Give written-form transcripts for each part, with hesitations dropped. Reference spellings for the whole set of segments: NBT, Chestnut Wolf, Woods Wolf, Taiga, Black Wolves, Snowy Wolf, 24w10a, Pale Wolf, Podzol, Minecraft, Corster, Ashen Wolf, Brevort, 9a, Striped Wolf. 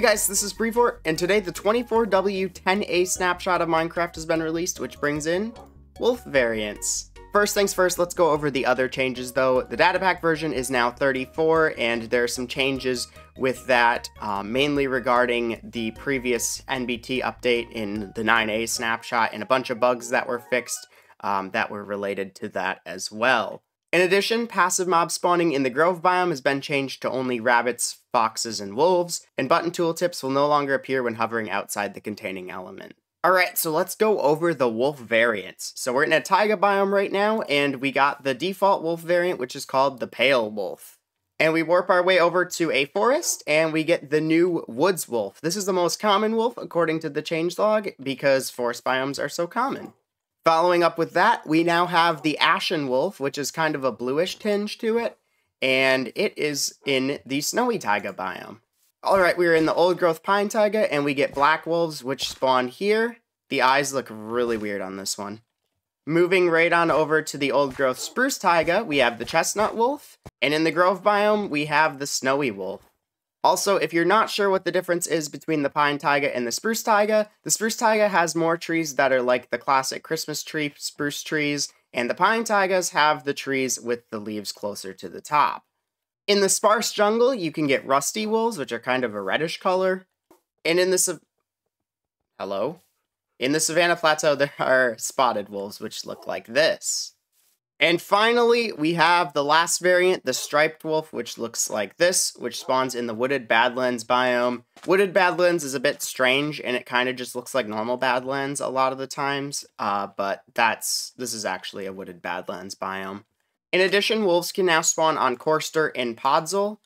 Hey guys, this is Brevort, and today the 24w10a snapshot of Minecraft has been released, which brings in wolf variants. First things first, let's go over the other changes though. The data pack version is now 34, and there are some changes with that, mainly regarding the previous NBT update in the 9a snapshot and a bunch of bugs that were fixed that were related to that as well. In addition, passive mob spawning in the grove biome has been changed to only rabbits, foxes, and wolves, and button tooltips will no longer appear when hovering outside the containing element. Alright, so let's go over the wolf variants. So we're in a taiga biome right now, and we got the default wolf variant, which is called the Pale Wolf. And we warp our way over to a forest, and we get the new Woods Wolf. This is the most common wolf, according to the changelog, because forest biomes are so common. Following up with that, we now have the Ashen Wolf, which is kind of a bluish tinge to it, and it is in the Snowy Taiga biome. Alright, we're in the Old Growth Pine Taiga, and we get Black Wolves, which spawn here. The eyes look really weird on this one. Moving right on over to the Old Growth Spruce Taiga, we have the Chestnut Wolf, and in the Grove biome, we have the Snowy Wolf. Also, if you're not sure what the difference is between the Pine Taiga and the Spruce Taiga has more trees that are like the classic Christmas tree, spruce trees, and the Pine Taigas have the trees with the leaves closer to the top. In the Sparse Jungle, you can get Rusty Wolves, which are kind of a reddish color. And in the Savannah Plateau, there are Spotted Wolves, which look like this. And finally, we have the last variant, the Striped Wolf, which looks like this, which spawns in the Wooded Badlands biome. Wooded Badlands is a bit strange, and it kind of just looks like normal Badlands a lot of the times, but this is actually a Wooded Badlands biome. In addition, wolves can now spawn on Corster and Podzol,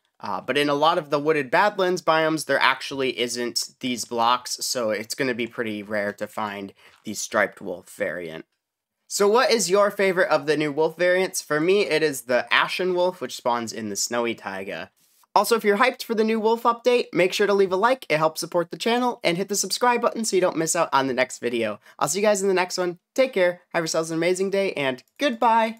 but in a lot of the Wooded Badlands biomes, there actually isn't these blocks, so it's going to be pretty rare to find the Striped Wolf variant. So what is your favorite of the new wolf variants? For me, it is the Ashen Wolf, which spawns in the Snowy Taiga. Also, if you're hyped for the new wolf update, make sure to leave a like, it helps support the channel, and hit the subscribe button so you don't miss out on the next video. I'll see you guys in the next one. Take care, have yourselves an amazing day, and goodbye!